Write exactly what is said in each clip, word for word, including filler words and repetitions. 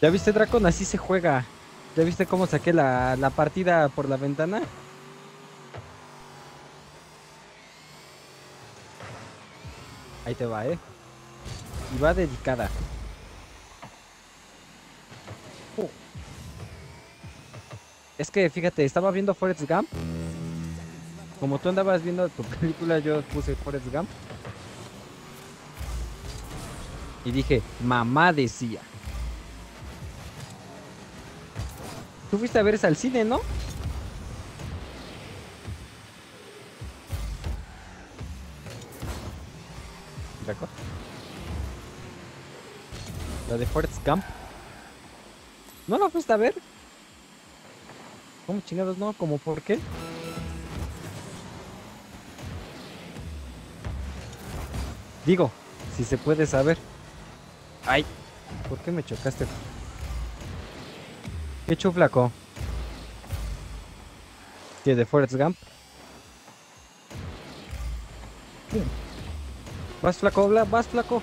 ¿Ya viste, Dracon? Así se juega. ¿Ya viste cómo saqué la, la partida por la ventana? Ahí te va, eh. Y va dedicada. Oh. Es que fíjate, estaba viendo Forrest Gump. Como tú andabas viendo tu película, yo puse Forrest Gump. Y dije, mamá decía. Tú fuiste a ver esa al cine, ¿no? Draco. La de Forrest Gump. ¿No la fuiste a ver? ¿Cómo chingados no? ¿Cómo por qué? Digo, si se puede saber. Ay, ¿por qué me chocaste? ¿Qué hecho, flaco? ¿Qué de Forrest Gump? ¿Qué? Vas, flaco, bla, vas, flaco.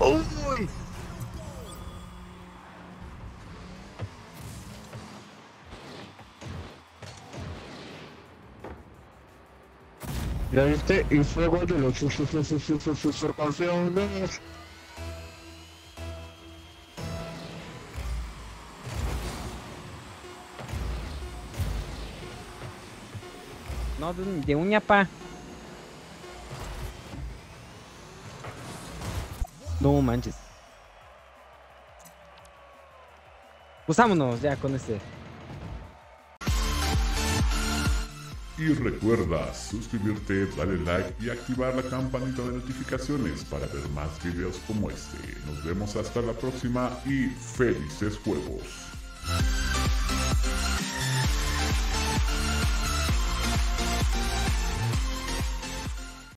¡Uy! Ya viste, y fuego de los supercampeones. No, de un ñapa. No manches. Pues vámonos ya con este. Y recuerda suscribirte, darle like y activar la campanita de notificaciones para ver más videos como este. Nos vemos hasta la próxima y felices juegos.